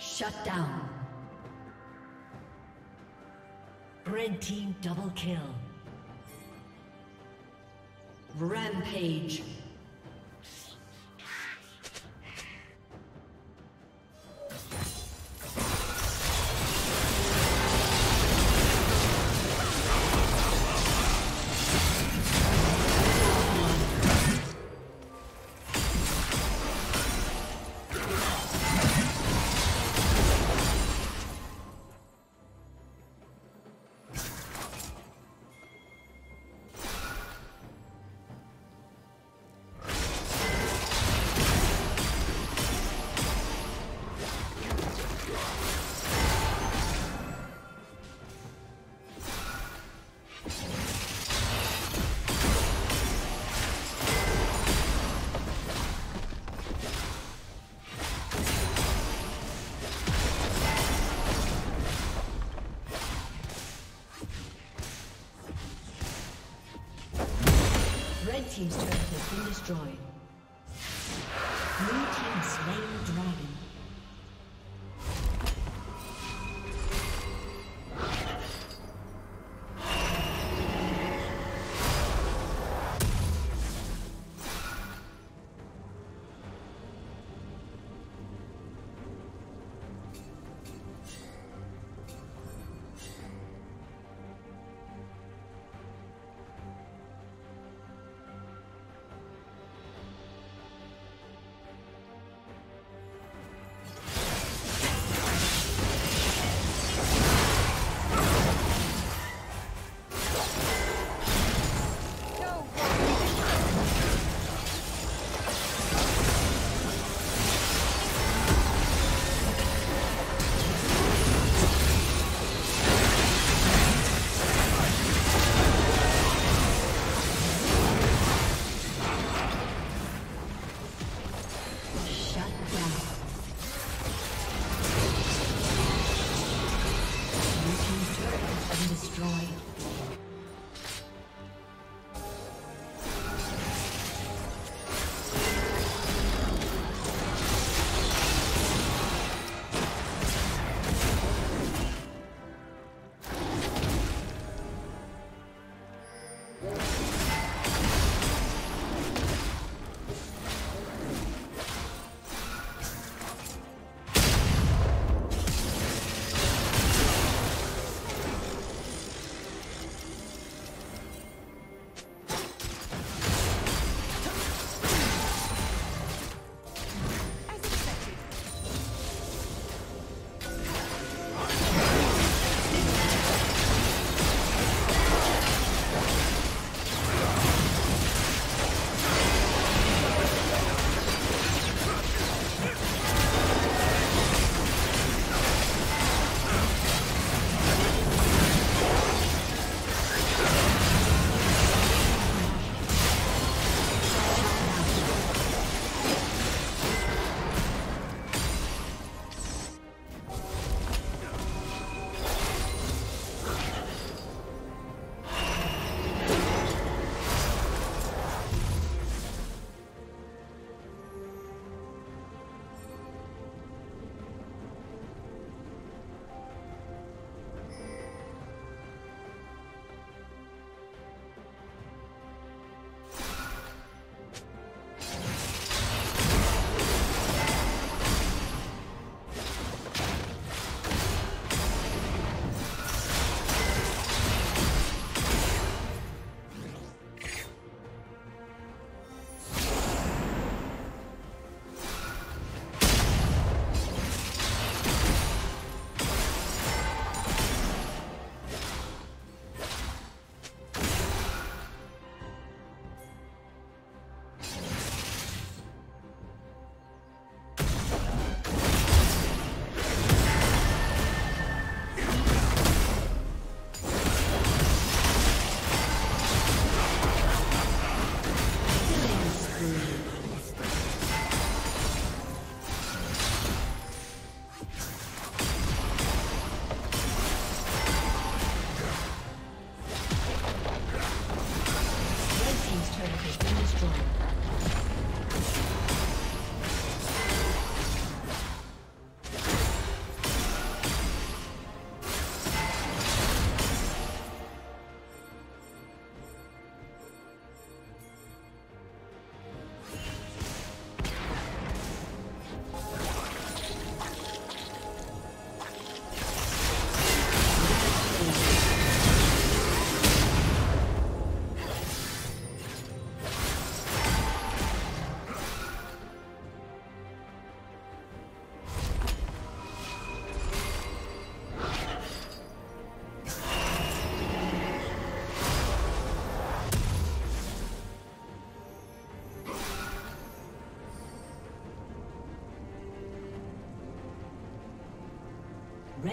Shut down. Red team double kill. Rampage. Team's turret has been destroyed. Blue team slain dragon.